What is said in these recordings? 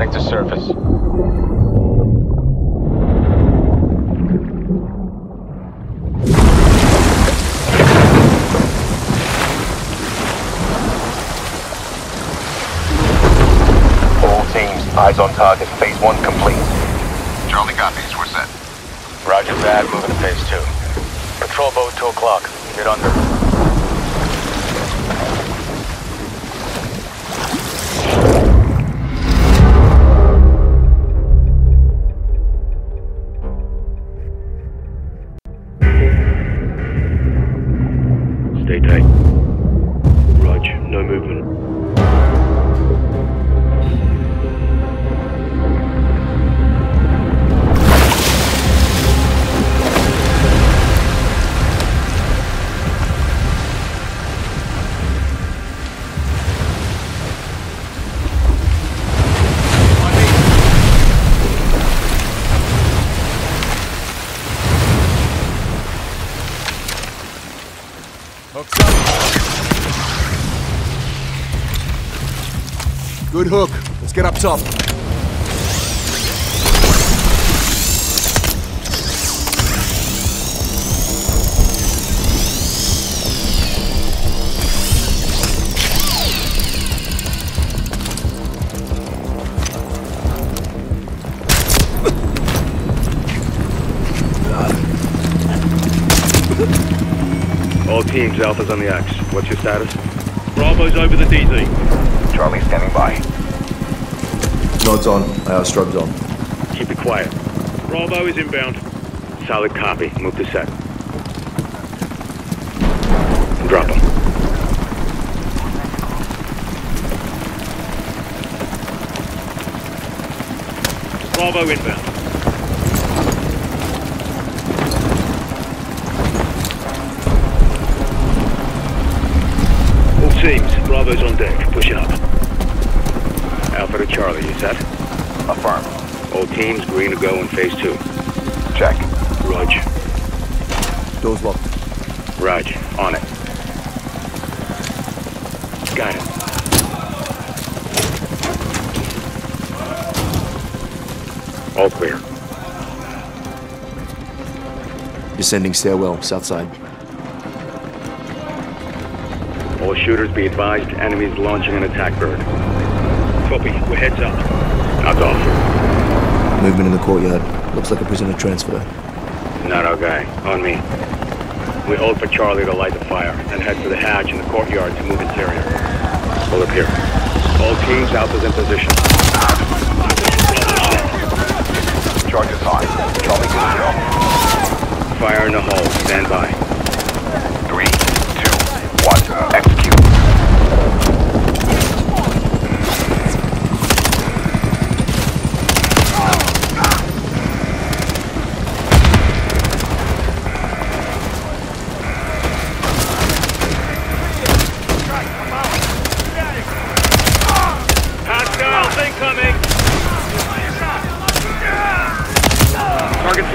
heading to surface. All teams, eyes on target. Phase 1 complete. Charlie copies. We're set. Roger that. Moving to Phase 2. Patrol boat 2 o'clock. Get under. Good hook. Let's get up top. All teams, Alpha's on the axe. What's your status? Bravo's over the DZ. Charlie standing by. Nods on. Strobes on. Keep it quiet. Bravo is inbound. Solid copy. Move to set. Drop him. Bravo inbound. All teams, Bravo's on deck. Push up. Alpha to Charlie, you set? Affirm. All teams, green to go in phase 2. Check. Roger. Door's locked. Roger. On it. Got it. All clear. Descending stairwell, south side. All shooters be advised, enemies launching an attack bird. Copy. We're heads up. Knocked off. Movement in the courtyard. Looks like a prisoner transfer. Not our guy. On me. We hold for Charlie to light the fire, then head for the hatch in the courtyard to move interior. Pull up here. All teams, Alpha's in position. Charge is hot. Charlie, good job. Fire in the hole. Stand by. 3, 2, 1, execute.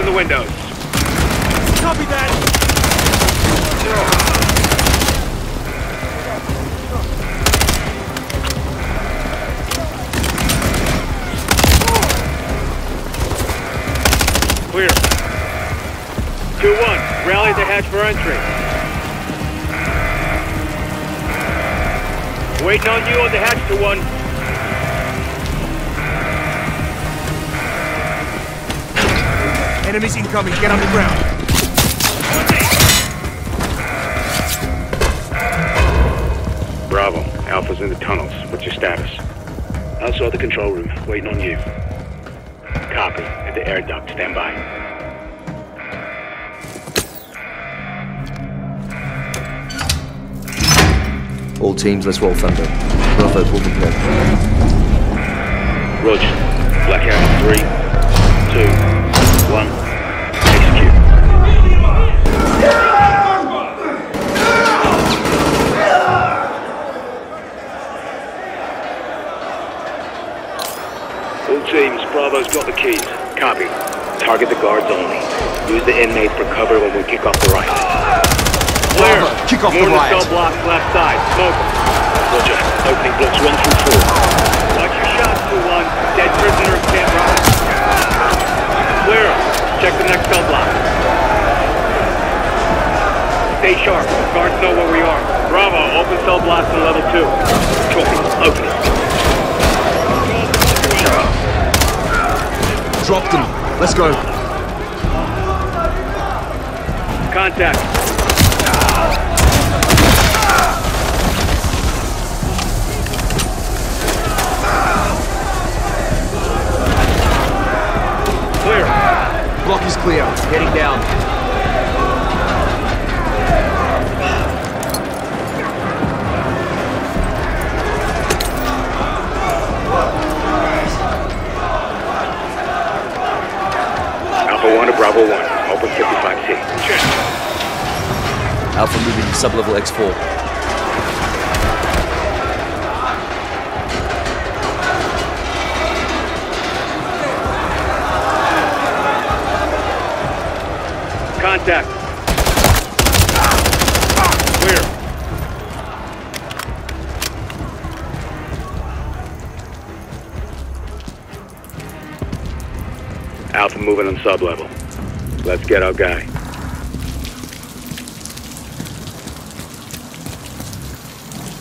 Windows. Copy that! Clear. 2-1. Rally the hatch for entry. Waiting on you on the hatch, 2-1. Enemies incoming, get on the ground. Bravo, Alpha's in the tunnels. What's your status? Outside the control room, waiting on you. Copy, at the air duct, stand by. All teams, let's roll thunder. Bravo, pull the plug. Roger, blackout 3, 2, 1. James, Bravo's got the keys. Copy. Target the guards only. Use the inmates for cover when we kick off the riot. Blair, kick off the riot. Cell blocks left side. Smoke. Roger. Opening blocks 1 through 4. Watch your shots, 2-1. Dead sharp. Guards know where we are. Bravo, open cell blocks on level 2. Copy, open it. Dropped them. Let's go. Contact. Clear. Block is clear. Heading down. Bravo 1, open 55C. Check. Alpha moving to sub-level X4. Contact. Clear. Alpha moving on sub-level. Let's get our guy.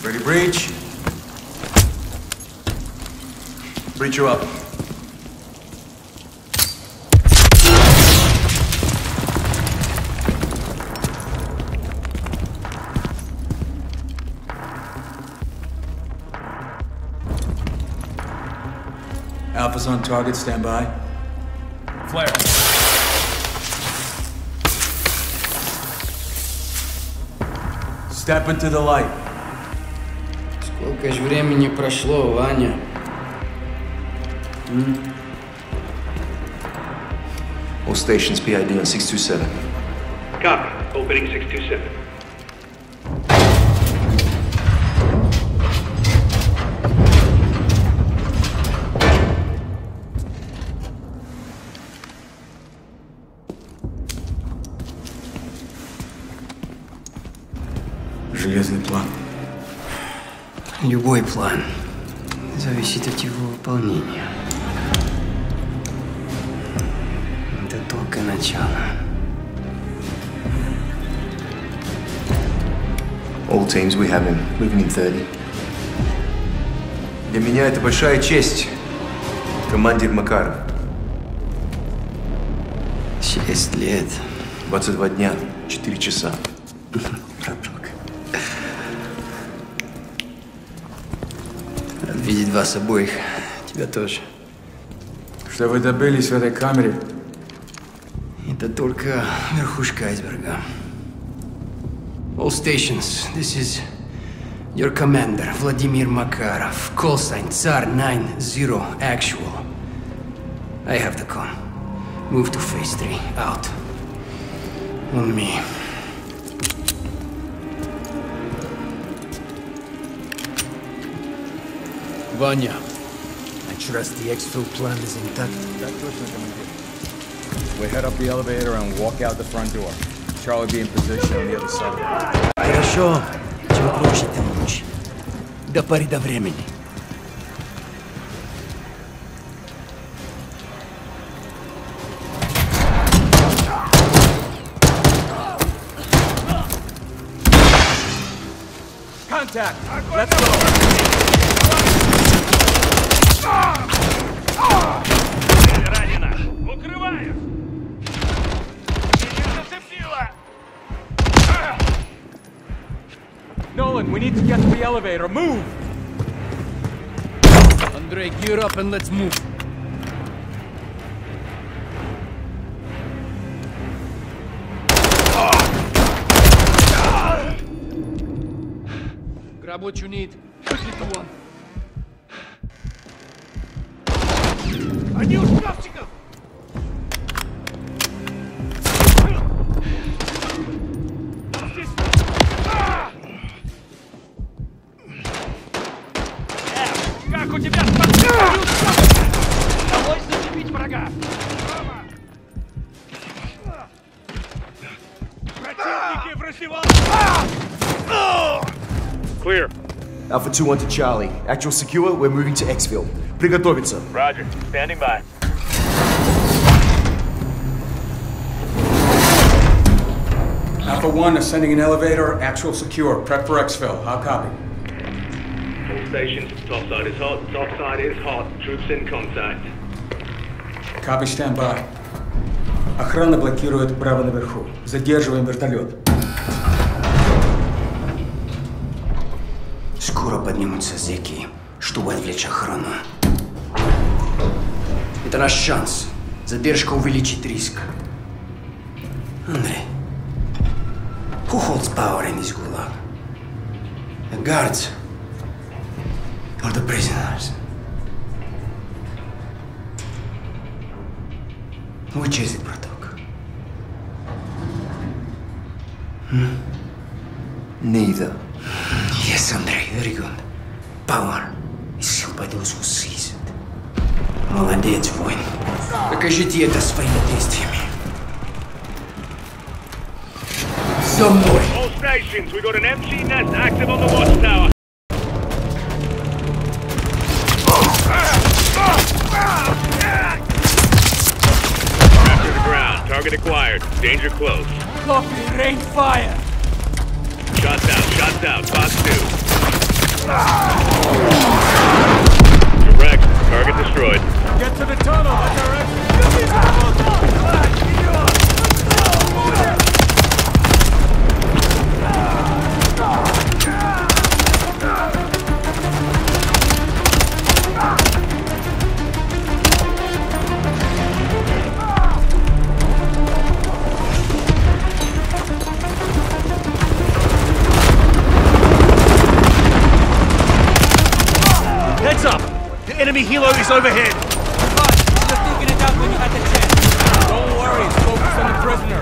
Ready, breach. Breach, you up. Alpha's on target, stand by. Flare. Step into the light. Сколько же времени прошло, Ваня? All stations PID on 627. Copy. Opening 627. Любой план зависит от его выполнения. Это только начало. All teams, we have him. Moving in 30. Для меня это большая честь, командир Макаров. 6 лет. 22 дня, 4 часа. Видеть вас обоих. Тебя тоже. Что вы добились в этой камере? Это только верхушка айсберга. All stations, this is your commander, Владимир Макаров. Call sign, Tsar 90, actual. I have the con. Move to phase 3, out. On me. Vanya, I trust the X2 plan is intact. We head up the elevator and walk out the front door. Charlie be in position on the other side. Хорошо. Чем проще, тем лучше. До поры до времени. Contact. Let's go. Ранена! Укрываю! Меня зацепило! Nolan, we need to get to the elevator. Move! Andre, gear up and let's move. Grab what you need. Push it to one. Они уж ковчиков! Здесь... как у тебя спасибо! Удалось зацепить врага! Противники врасевали! Clear. Alpha 2 onto Charlie. Actual secure, we're moving to Xville. Приготовиться. Roger. Standing by. Alpha-1 ascending an elevator, actual secure. Prep for exfil. Hot copy. All stations, topside is hot. Topside is hot. Troops in contact. Copy, stand by. Охрана блокирует право наверху. Задерживаем вертолет. Скоро поднимутся зеки, чтобы отвлечь охрану. Это наш шанс. Задержка увеличит риск. Andre, who holds power in this gulag? The guards or the prisoners? Which is it, Protok? Neither. Yes, Andre, very good. Power is held by those who seize it. Молодец, воин. Докажите это своими действиями. All stations, we got an empty nest active on the watchtower. Trapped to the ground, target acquired, danger close. Copy, rain fire. Shots out, box 2. Direct, target destroyed. Get to the tunnel, that direction. Heads up! The enemy helo is overhead! But you were thinking it out when you had the chance! Don't worry, focus on the prisoner!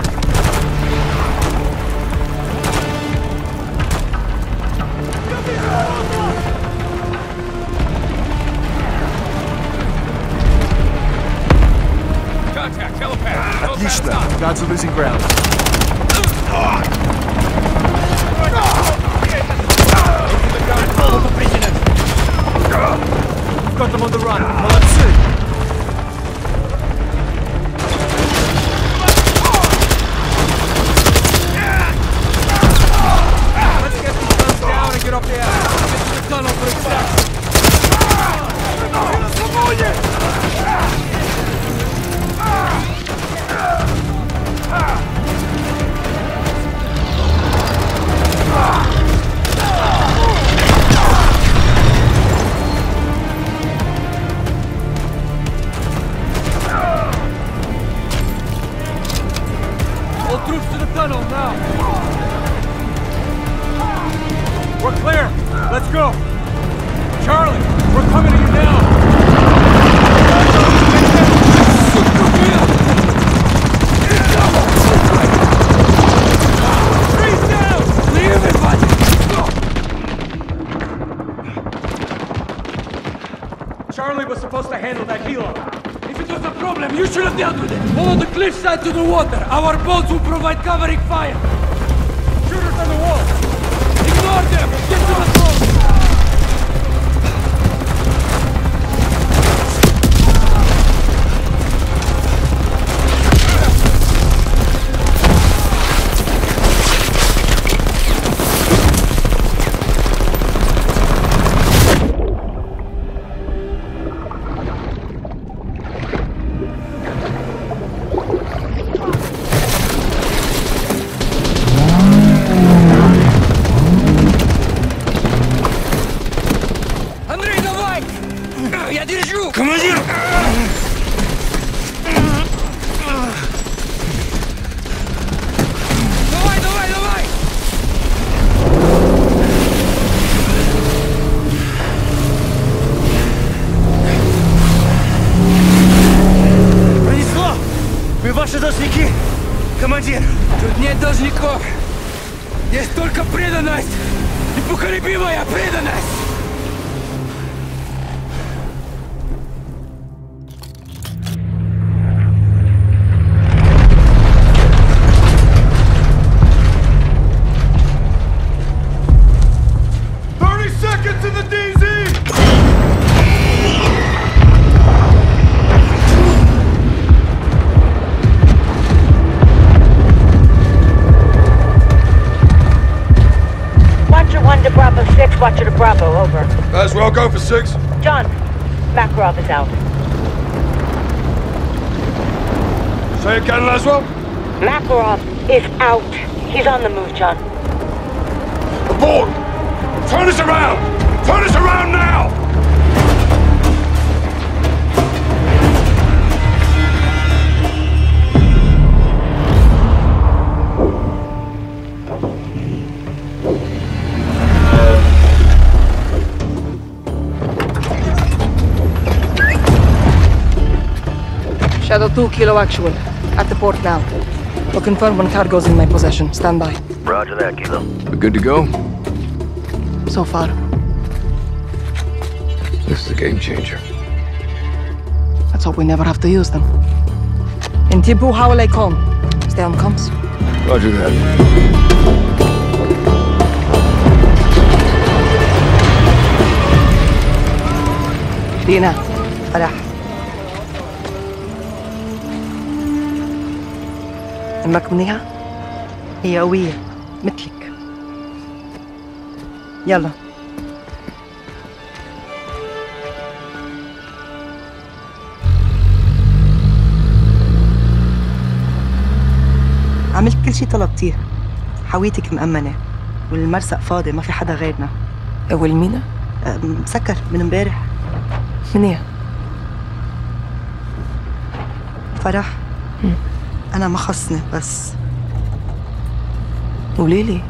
Contact, telepath! Отлично! Guards are losing ground. Follow the prisoners! We've got them on the run. Молодцы! Get up there! Get to the tunnel for extraction! All troops to the tunnel now! We're clear! Let's go! Charlie, we're coming to you now! Freeze down! Leave it, buddy! Charlie was supposed to handle that helo. If it was a problem, you should have dealt with it! Follow the cliffside to the water! Our boats will provide covering fire! Shooters on the wall! Get to the front! Laswell, go for 6. John, Makarov is out. Say again, Laswell? Makarov is out. He's on the move, John. Abort! Turn us around! Turn us around now! Shadow 2, Kilo Actual. At the port now. I'll confirm when cargo's in my possession. Stand by. Roger that, Kilo. We're good to go? So far. This is a game changer. Let's hope we never have to use them. In Tibu Hawale Khan. Stay on comms. Roger that. Dina, Farah. امك منيحة؟ هي قوية مثلك. يلا. عملت كل شي طلبتيه. حاويتك مأمنة والمرسق فاضي ما في حدا غيرنا. والمينا؟ مسكر من امبارح. منيح. فرح. أنا ما خصني بس قوليلي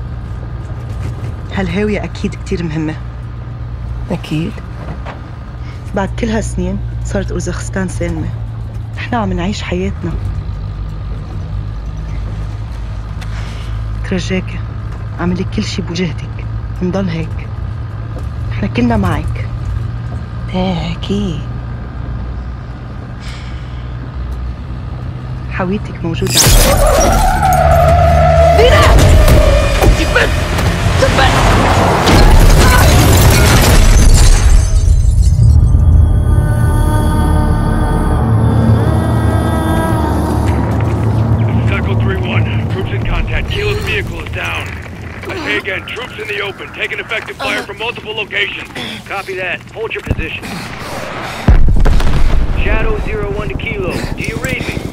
هالهاوية أكيد كتير مهمة أكيد بعد كل هالسنين صارت أوزبكستان سالمة نحن عم نعيش حياتنا ترجاكي اعملي كل شي بوجهتك نضل هيك نحن كلنا معك إيه أكيد حاويتك موجودة دينا تبت تبت Taco 3-1, troops in contact. Kilo's vehicle is down. I say again, troops in the open, taking effective fire from multiple locations. Copy that. Hold your position. Shadow 0-1 to Kilo. Do you read me?